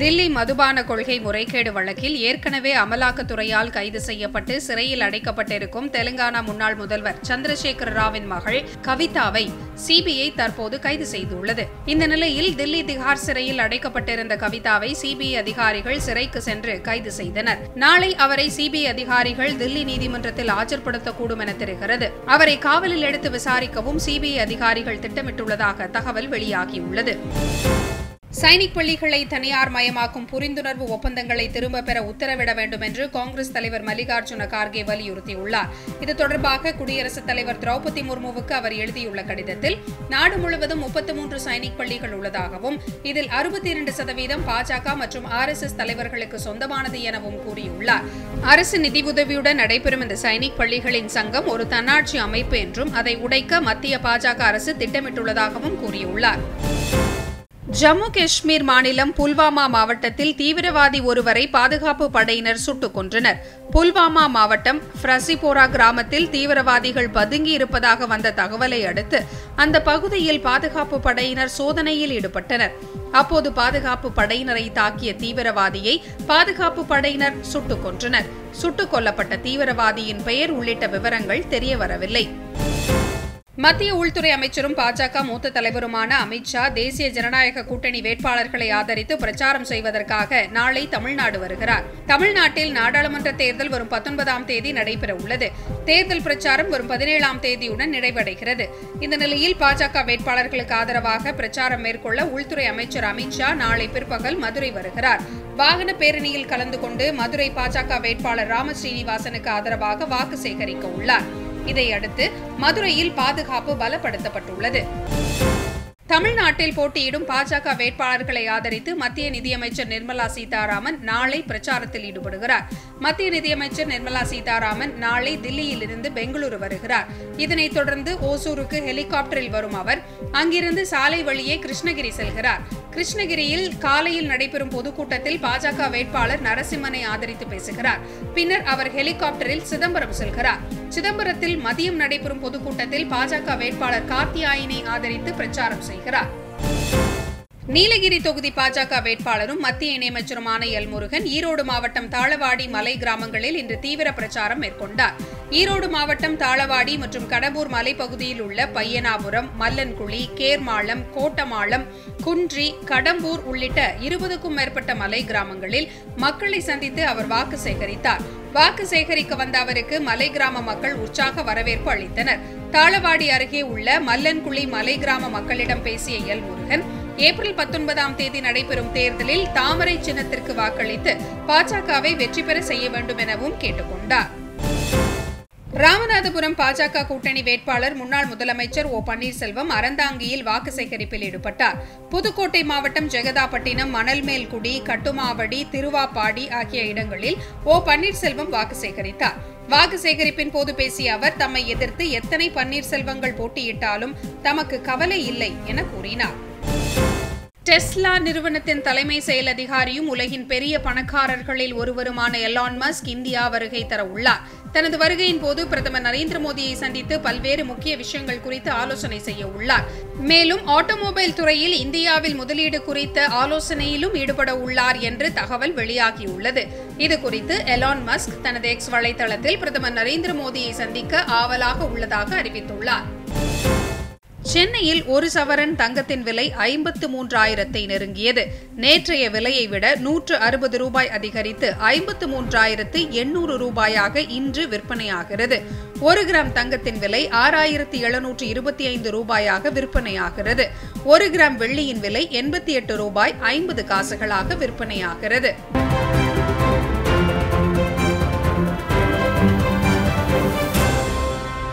தில்லி மதுபான கொள்கை முறைகேடு வழக்கில் ஏற்கனவே அமலாக்கத்துறையால் கைது செய்யப்பட்டு சிறையில் அடைக்கப்பட்டிருக்கும் தெலுங்கானா முன்னாள் முதல்வர் சந்திரசேகர ராவின் மகள் கவிதாவை சிபிஐ தற்போது கைது செய்துள்ளது. இந்த நிலையில் தில்லி திகார் சிறையில் அடைக்கப்பட்டிருந்த கவிதாவை சிபிஐ அதிகாரிகள் சிறைக்கு சென்று கைது செய்தனர். நாளை அவரை சிபிஐ அதிகாரிகள் தில்லி நீதிமன்றத்தில் ஆஜர்படுத்தக்கூடும் என தெரிகிறது. அவரை காவலில் எடுத்து விசாரிக்கவும் சிபிஐ அதிகாரிகள் திட்டமிட்டுள்ளதாக தகவல் வெளியாகியுள்ளது. சைனிக் பள்ளிகளை தனியார் மயமாக்கும் புரிந்துணர்வு ஒப்பந்தங்களை திரும்பப் பெற உத்தரவிட வேண்டும் என்று காங்கிரஸ் தலைவர் மல்லிகார்ஜுன கார்கே வலியுறுத்தியுள்ளார். இது தொடர்பாக குடியரசுத் தலைவர் திரௌபதி முர்முவுக்கு அவர் எழுதியுள்ள கடிதத்தில் நாடு முழுவதும் 33 சைனிக் பள்ளிகள் உள்ளதாகவும் இதில் 62% பாஜக மற்றும் RSS தலைவர்களுக்கு சொந்தமானது எனவும் கூறியுள்ளார். அரசு நிதியுதவியுடன் நடைபெறும் இந்த சைனிக் பள்ளிகளின் சங்கம் ஒரு தன்னாட்சி அமைப்பு என்றும் அதை உடைக்க மத்திய பாஜக அரசு திட்டமிட்டுள்ளதாகவும் கூறியுள்ளார். ஜம்மு காஷ்மீர் மாநிலம் புல்வாமா மாவட்டத்தில் தீவிரவாதி ஒருவரை பாதுகாப்பு படையினர் சுட்டுக் கொன்றனர். புல்வாமா மாவட்டம் ஃப்ரசிபோரா கிராமத்தில் தீவிரவாதிகள் பதுங்கியிருப்பதாக வந்த தகவலை அடுத்து அந்த பகுதியில் பாதுகாப்பு படையினர் சோதனையில் ஈடுபட்டனர். அப்போது பாதுகாப்பு படையினரை தாக்கிய தீவிரவாதியை பாதுகாப்பு படையினர் சுட்டுக் கொன்றனர். சுட்டுக் கொல்லப்பட்ட தீவிரவாதியின் பெயர் உள்ளிட்ட விவரங்கள் தெரியவரவில்லை. மத்திய உள்துறை அமைச்சரும் பாஜக மூத்த தலைவருமான அமித்ஷா தேசிய ஜனநாயக கூட்டணி வேட்பாளர்களை ஆதரித்து பிரச்சாரம் செய்வதற்காக நாளை தமிழ்நாடு வருகிறார். தமிழ்நாட்டில் நாடாளுமன்ற தேர்தல் வரும் 19ஆம் தேதி நடைபெற உள்ளது. தேர்தல் பிரச்சாரம் வரும் 17ஆம் தேதியுடன் நிறைவடைகிறது. இந்த நிலையில் பாஜக வேட்பாளர்களுக்கு ஆதரவாக பிரச்சாரம் மேற்கொள்ள உள்துறை அமைச்சர் அமித்ஷா நாளை பிற்பகல் மதுரை வருகிறார். வாகன பேரணியில் கலந்து கொண்டு மதுரை பாஜக வேட்பாளர் ராம ஸ்ரீனிவாசனுக்கு ஆதரவாக வாக்கு சேகரிக்க உள்ளார். இதையடுத்து மதுரையில் பாதுகாப்பு பலப்படுத்தப்பட்டுள்ளது. தமிழ்நாட்டில் போட்டியிடும் பாஜக வேட்பாளர்களை ஆதரித்து மத்திய நிதியமைச்சர் நிர்மலா சீதாராமன் நாளை பிரச்சாரத்தில் ஈடுபடுகிறார். மத்திய நிதியமைச்சர் நிர்மலா சீதாராமன் நாளை தில்லியிலிருந்து பெங்களூரு வருகிறார். இதனைத் தொடர்ந்து ஓசூருக்கு ஹெலிகாப்டரில் வரும் அவர் அங்கிருந்து சாலை வழியே கிருஷ்ணகிரி செல்கிறார். கிருஷ்ணகிரியில் காலையில் நடைபெறும் பொதுக்கூட்டத்தில் பாஜக வேட்பாளர் நரசிம்மனை ஆதரித்து பேசுகிறார். பின்னர் அவர் ஹெலிகாப்டரில் சிதம்பரம் செல்கிறார். சிதம்பரத்தில் மதியம் நடைபெறும் பொதுக்கூட்டத்தில் பாஜக வேட்பாளர் கார்த்தியாயினை ஆதரித்து பிரச்சாரம் செய்கிறார். நீலகிரி தொகுதி பாஜக வேட்பாளரும் மத்திய இணையமைச்சருமான எல் முருகன் ஈரோடு மாவட்டம் தாளவாடி மலை கிராமங்களில் இன்று தீவிர பிரச்சாரம் மேற்கொண்டார். ஈரோடு மாவட்டம் தாளவாடி மற்றும் கடம்பூர் மலைப்பகுதியில் உள்ள பையனாபுரம், மல்லன்குழி, கேர்மாளம், கோட்டமாளம், குன்றி, கடம்பூர் உள்ளிட்ட 20க்கும் மேற்பட்ட மலை கிராமங்களில் மக்களை சந்தித்து அவர் வாக்கு சேகரித்தார். வாக்கு சேகரிக்க வந்த அவருக்கு மலை கிராம மக்கள் உற்சாக வரவேற்பு அளித்தனர். தாளவாடி அருகே உள்ள மல்லன்குழி மலை கிராம மக்களிடம் பேசிய எல் முருகன் ஏப்ரல் 19ஆம் தேதி நடைபெறும் தேர்தலில் தாமரை சின்னத்திற்கு வாக்களித்து பாஜகவை வெற்றி பெற செய்ய வேண்டும் எனவும் கேட்டுக் கொண்டார். ராமநாதபுரம் பாஜக கூட்டணி வேட்பாளர் முன்னாள் முதலமைச்சர் ஓ பன்னீர்செல்வம் அறந்தாங்கியில் வாக்கு சேகரிப்பில் ஈடுபட்டார். புதுக்கோட்டை மாவட்டம் ஜெகதாப்பட்டினம், மணல்மேல்குடி, கட்டுமாவடி, திருவாப்பாடி ஆகிய இடங்களில் ஓ பன்னீர்செல்வம் வாக்கு சேகரித்தார். வாக்கு சேகரிப்பின் போது பேசிய அவர் தம்மை எதிர்த்து எத்தனை பன்னீர்செல்வங்கள் போட்டியிட்டாலும் தமக்கு கவலை இல்லை என கூறினார். டெஸ்லா நிறுவனத்தின் தலைமை செயல் அதிகாரியும் உலகின் பெரிய பணக்காரர்களில் ஒருவருமான எலான் மஸ்க் இந்தியா வருகை தர உள்ளார். தனது வருகையின் போது பிரதமர் நரேந்திர மோடியை சந்தித்து பல்வேறு முக்கிய விஷயங்கள் குறித்து ஆலோசனை செய்ய உள்ளார். மேலும் ஆட்டோமொபைல் துறையில் இந்தியாவில் முதலீடு குறித்த ஆலோசனையிலும் ஈடுபட உள்ளார் என்று தகவல் வெளியாகியுள்ளது. இது குறித்து எலான் மஸ்க் தனது எக்ஸ் வலைதளத்தில் பிரதமர் நரேந்திர மோடியை சந்திக்க ஆவலாக உள்ளதாக அறிவித்துள்ளார். சென்னையில் ஒரு சவரன் தங்கத்தின் விலை 53,000 நெருங்கியது. நேற்றைய விலையை விட 160 ரூபாய் அதிகரித்து 53,800 ரூபாயாக இன்று விற்பனையாகிறது. 1 கிராம் தங்கத்தின் விலை 6,725 ரூபாயாக விற்பனையாகிறது. 1 கிராம் வெள்ளியின் விலை 88 ரூபாய் 50 காசுகளாக விற்பனையாகிறது.